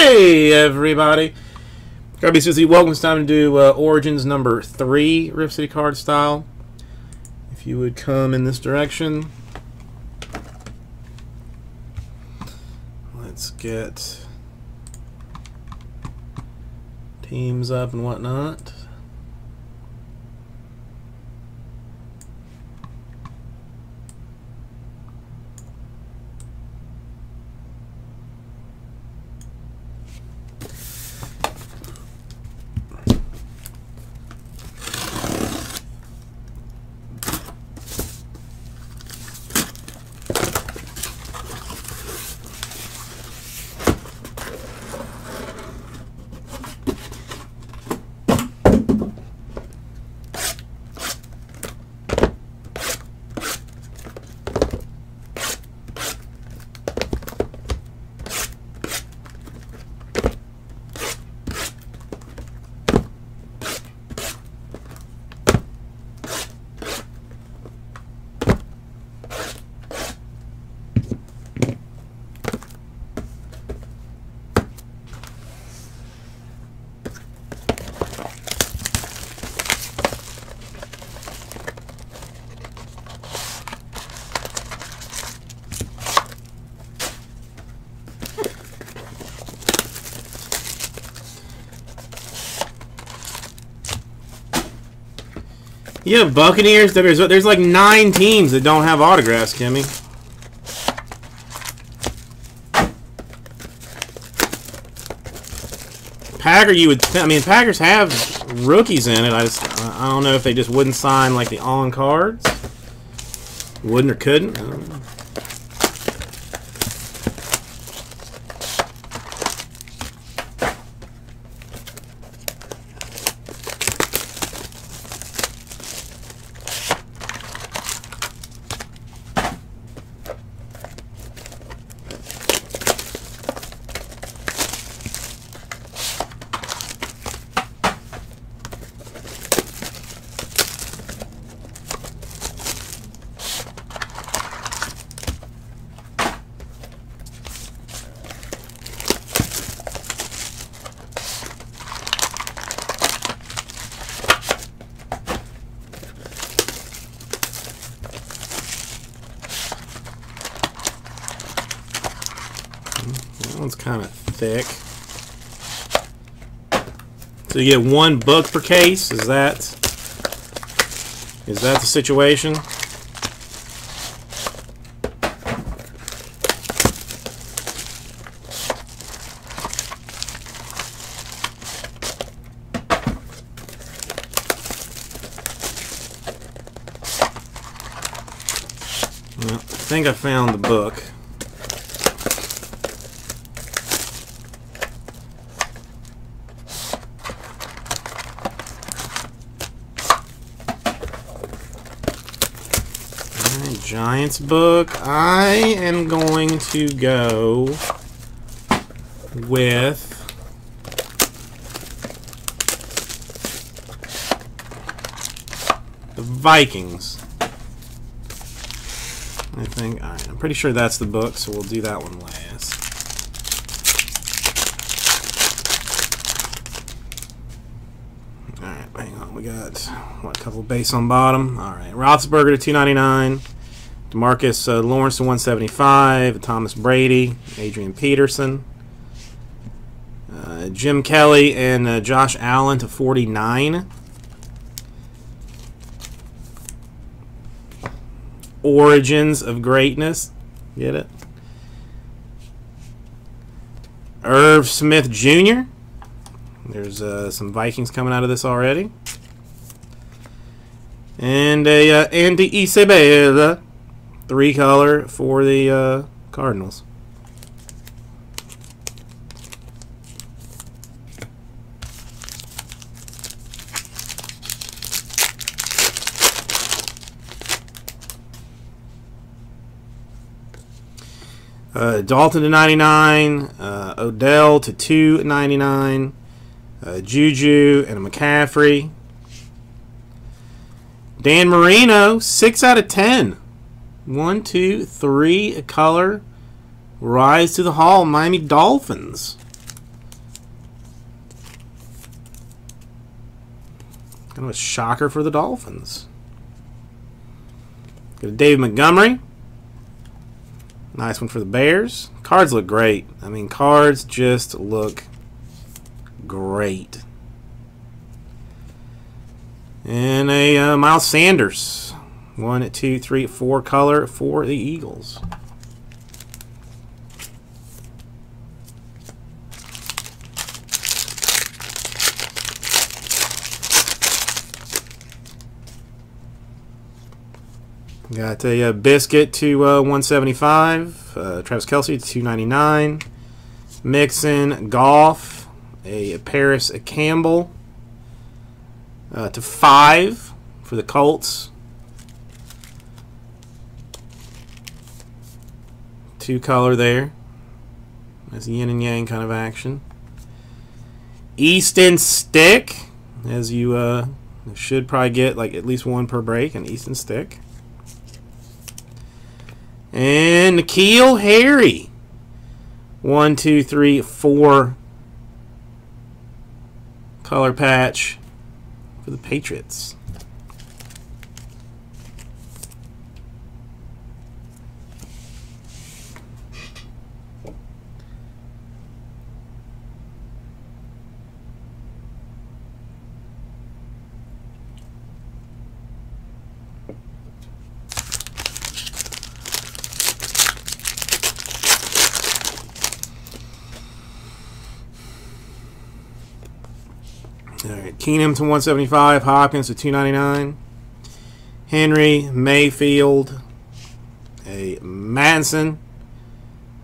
Hey everybody, Kirby Susie, welcome. It's time to do Origins number 3, Rip City card style. If you would come in this direction. Let's get teams up and whatnot. Yeah, Buccaneers. There's like 9 teams that don't have autographs, Kimmy. Packer, you would. I mean, Packers have rookies in it. I don't know if they just wouldn't sign like the on cards, wouldn't or couldn't. I don't know. It's kind of thick, so you get 1 book per case. Is that the situation? Well, I think I found the book. Giants book. I am going to go with the Vikings. I think, all right, I'm pretty sure that's the book, so we'll do that one last. All right, hang on. We got what, a couple base on bottom. All right, Roethlisberger to 299. DeMarcus Lawrence to 175, Thomas Brady, Adrian Peterson, Jim Kelly, and Josh Allen to 49. Origins of Greatness. Get it? Irv Smith Jr. There's some Vikings coming out of this already. And a Andy Isabella. 3 color for the Cardinals. Dalton to 99, Odell to 299, Juju and a McCaffrey. Dan Marino, 6 out of 10. 1, 2, 3, a color. Rise to the Hall, Miami Dolphins. Kind of a shocker for the Dolphins. Got a David Montgomery. Nice one for the Bears. Cards look great. I mean, cards just look great. And a Miles Sanders. 1, 2, 3, 4 color for the Eagles. Got a Biscuit to 175, Travis Kelce to 299, Mixon, Goff, a Parris Campbell to 5 for the Colts. 2 color there. That's yin and yang kind of action. Easton Stick, as you should probably get like at least one per break, an Easton Stick. And N'Keal Harry. 1, 2, 3, 4. Color patch for the Patriots. Keenum to 175, Hopkins to 299, Henry, Mayfield, a Madison,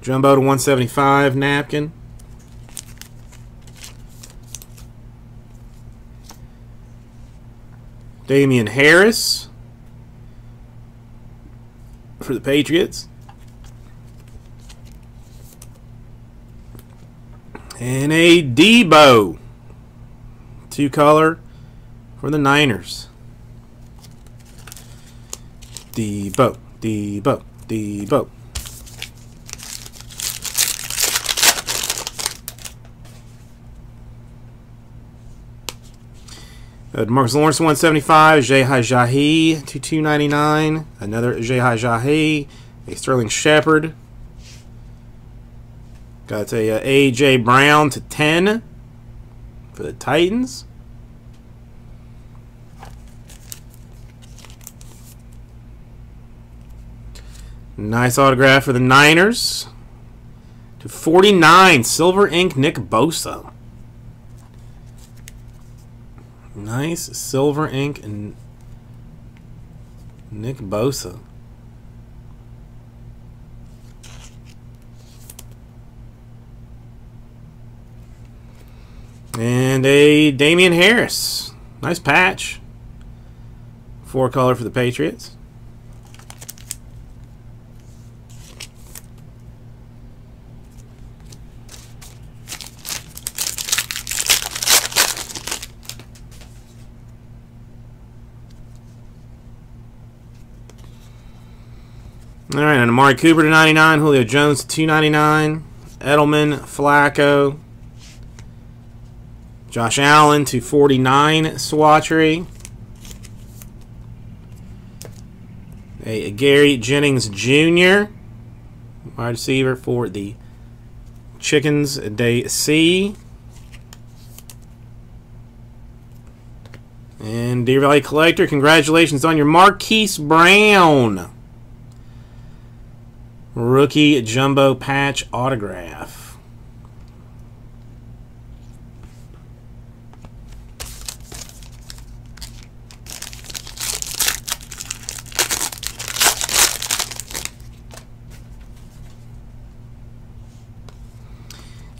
Jumbo to 175, Napkin, Damien Harris for the Patriots, and a Debo. 2 color for the Niners. Debo, Debo, Debo. Marcus Lawrence 175, Jehai Jahi to 299. Another Jehai Jahi, a Sterling Shepard. Got a AJ Brown to 10. For the Titans. Nice autograph for the Niners. To 49, silver ink Nick Bosa. Nice silver ink and Nick Bosa. And a Damien Harris. Nice patch. 4 color for the Patriots. All right, and Amari Cooper to 99, Julio Jones to 299, Edelman, Flacco. Josh Allen to 49, Swatchery. A Gary Jennings Jr., wide receiver for the Chickens, Day C. And Deer Valley Collector, congratulations on your Marquise Brown rookie jumbo patch autograph.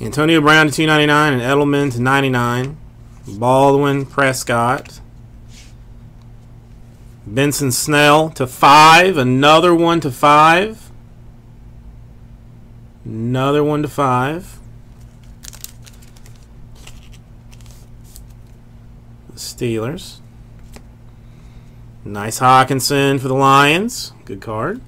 Antonio Brown to 299 and Edelman to 99. Baldwin, Prescott. Benson Snell to 5. Another one to 5. Another one to 5. The Steelers. Nice Hockenson for the Lions. Good card.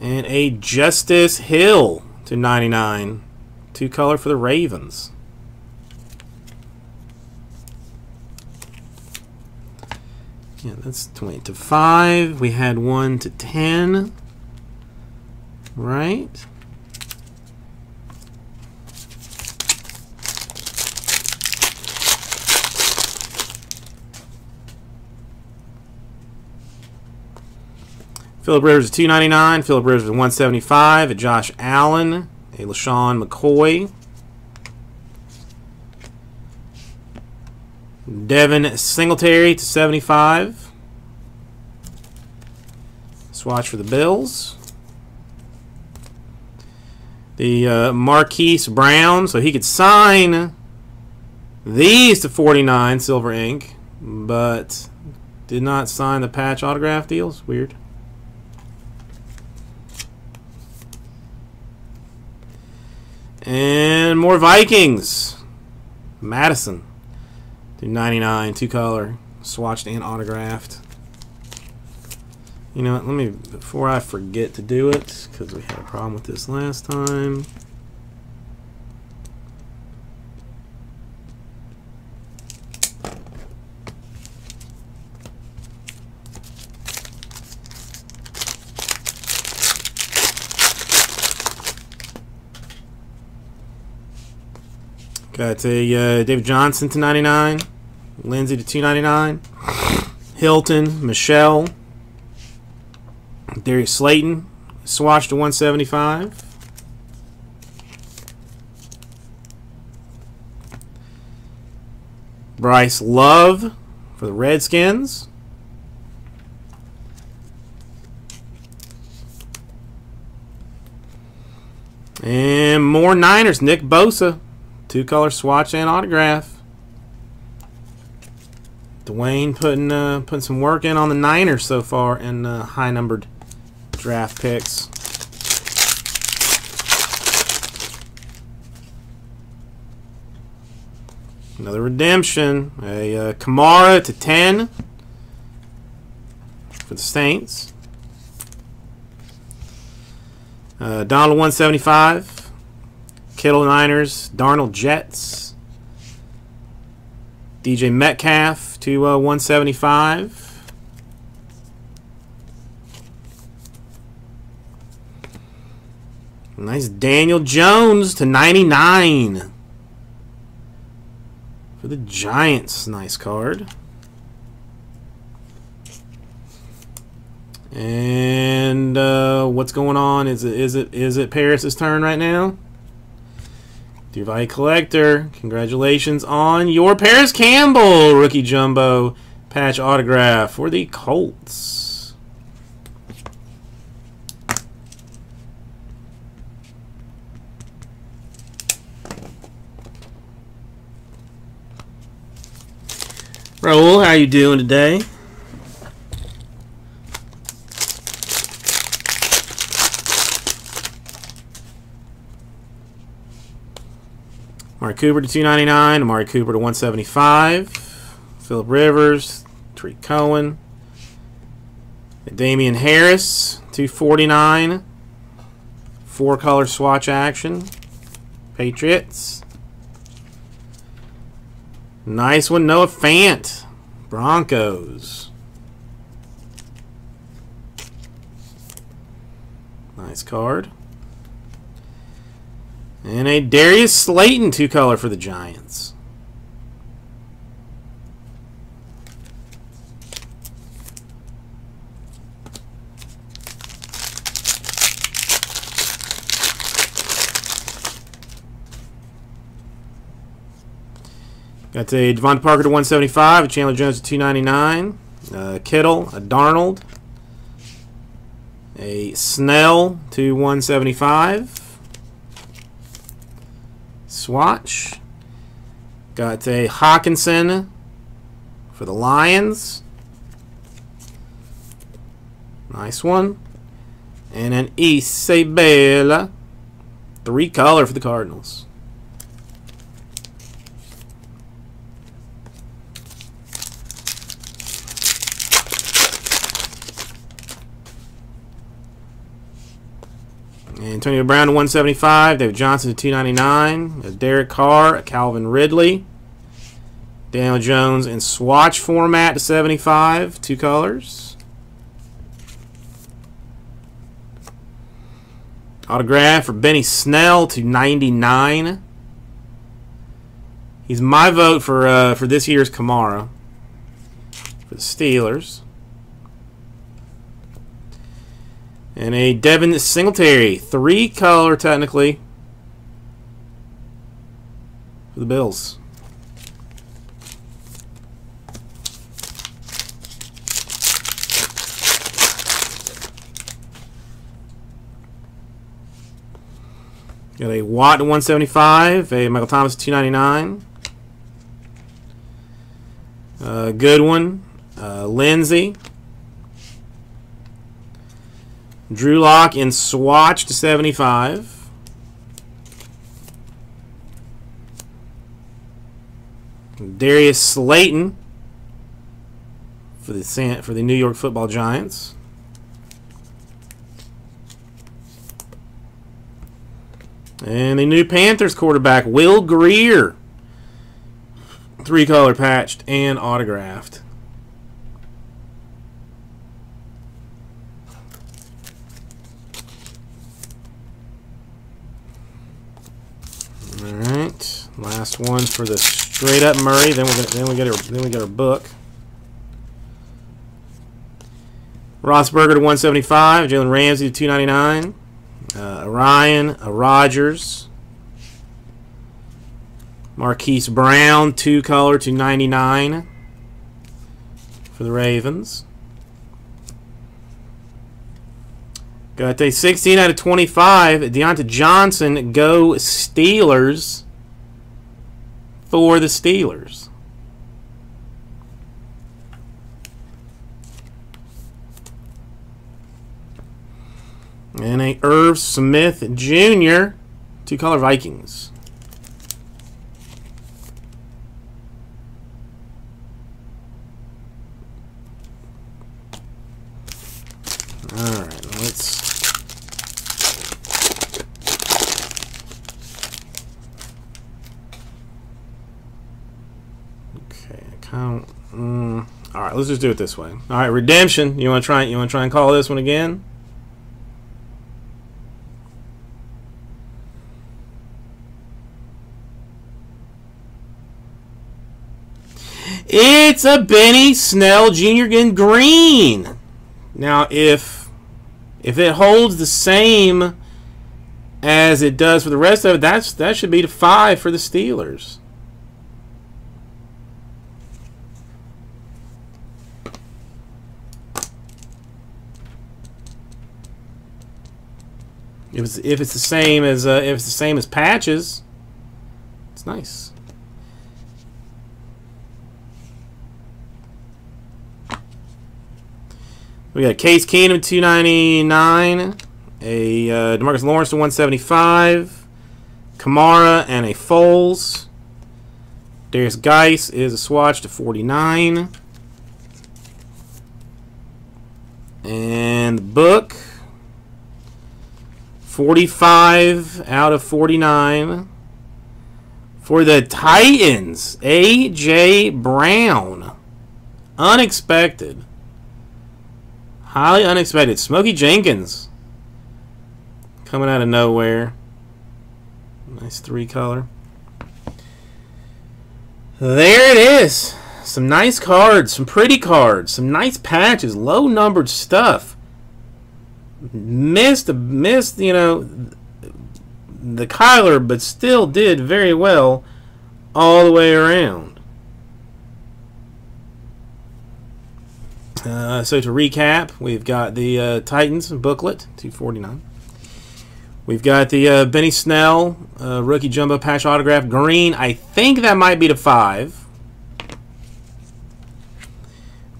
And a Justice Hill to 99. 2 color for the Ravens. Yeah, that's 20 to 5. We had 1 to 10. Right? Phillip Rivers is $2.99. Phillip Rivers is $1.75. A Josh Allen. A LaShawn McCoy. Devin Singletary to 75. Swatch for the Bills. The Marquise Brown, so he could sign these to 49, silver ink, but did not sign the patch autograph deals. Weird. And more Vikings. Madison. $2.99, two-color, swatched and autographed. You know what, let me, before I forget to do it, because we had a problem with this last time. Got a David Johnson to 99, Lindsay to 299, Hilton, Michelle, Darius Slayton, swatch to 175, Bryce Love for the Redskins, and more Niners, Nick Bosa. Two-color swatch and autograph. Dwayne putting some work in on the Niners so far in high-numbered draft picks. Another redemption. A Kamara to 10 for the Saints. Donald 175. Kittle Niners, Darnold Jets, DJ Metcalf to 175, nice Daniel Jones to 99 for the Giants, nice card, and what's going on? Is it Parris's turn right now? Dubai Collector, congratulations on your Parris Campbell rookie jumbo patch autograph for the Colts. Raul, how you doing today? Amari Cooper to 299, Amari Cooper to 175, Phillip Rivers, Tariq Cohen, Damien Harris, 249, four-color swatch action, Patriots. Nice one, Noah Fant, Broncos. Nice card. And a Darius Slayton two-color for the Giants. Got a Devonta Parker to 175, a Chandler Jones to 299, Kittle, a Darnold, a Snell to 175. Swatch. Got a Hockenson for the Lions. Nice one. And an Isabella. Three-color for the Cardinals. Antonio Brown to 175, David Johnson to 299, a Derek Carr, a Calvin Ridley, Daniel Jones in swatch format to 75, two colors. Autograph for Benny Snell to 99. He's my vote for this year's Kamara for the Steelers. And a Devin Singletary, three color technically, for the Bills. Got a Watt 175, a Michael Thomas 299. Goodwin, Lindsey, Drew Lock in swatch to 75. Darius Slayton for the New York Football Giants. And the new Panthers quarterback, Will Grier. Three-color patched and autographed. All right, last one for the straight-up Murray. Then we get our book. Roethlisberger to 175. Jalen Ramsey to 299. Ryan, Rodgers, Marquise Brown, two color to 99 for the Ravens. Got a 16 out of 25, Diontae Johnson, go Steelers for the Steelers. And a Irv Smith Jr., two-color Vikings. All right, all right, let's just do it this way. All right, redemption. You want to try and call this one again? It's a Benny Snell Jr. in green. Now, if it holds the same as it does for the rest of it, that should be to 5 for the Steelers. If it's the same as patches, it's nice. We got Case Keenum 299, a Demarcus Lawrence to 175, Kamara and a Foles. Darius Geis is a swatch to 49, and the book 45 out of 49 for the Titans. AJ Brown, unexpected. Highly unexpected. Smokey Jenkins coming out of nowhere. Nice three color. There it is. Some nice cards. Some pretty cards. Some nice patches. Low numbered stuff. Missed, you know, the Kyler, but still did very well all the way around. So to recap, we've got the Titans booklet, 249. We've got the Benny Snell rookie jumbo patch autograph green. I think that might be to 5.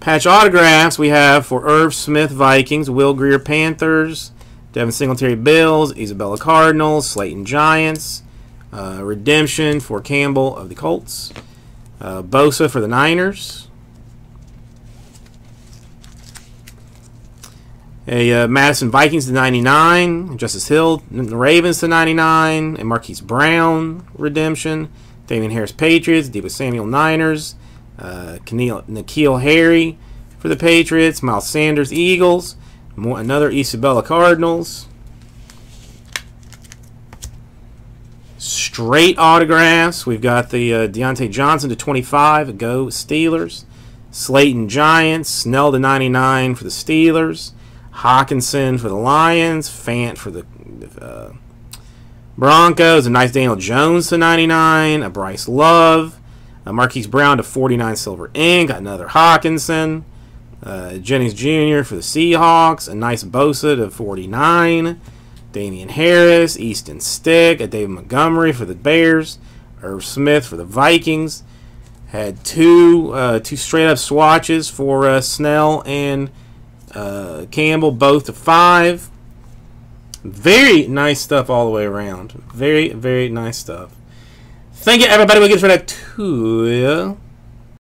Patch autographs we have for Irv Smith Vikings, Will Grier Panthers, Devin Singletary Bills, Isabella Cardinals, Slayton Giants, Redemption for Campbell of the Colts, Bosa for the Niners. A Madison Vikings to 99, Justice Hill Ravens to 99, and Marquise Brown redemption, Damien Harris, Patriots. Debo Samuel, Niners. N'Keal Harry for the Patriots. Miles Sanders, Eagles. Another Isabella, Cardinals. Straight autographs. We've got the Diontae Johnson to 25. Go Steelers. Slayton, Giants. Snell to 99 for the Steelers. Hockenson for the Lions. Fant for the Broncos. A nice Daniel Jones to 99. A Bryce Love. A Marquise Brown to 49 silver ink. Got another Hockenson. Jennings Jr. for the Seahawks. A nice Bosa to 49. Damien Harris, Easton Stick, a David Montgomery for the Bears, Irv Smith for the Vikings. Had two straight-up swatches for Snell and Campbell, both to 5. Very nice stuff all the way around. Very, very nice stuff. Thank you, everybody. We'll get to that too.